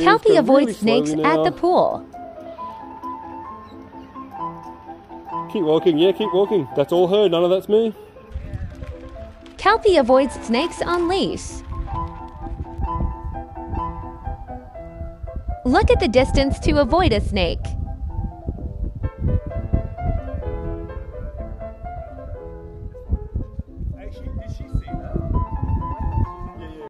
Kelpie avoids snakes at the pool. Keep walking, yeah, keep walking. That's all her, none of that's me. Kelpie avoids snakes on leash. Look at the distance to avoid a snake.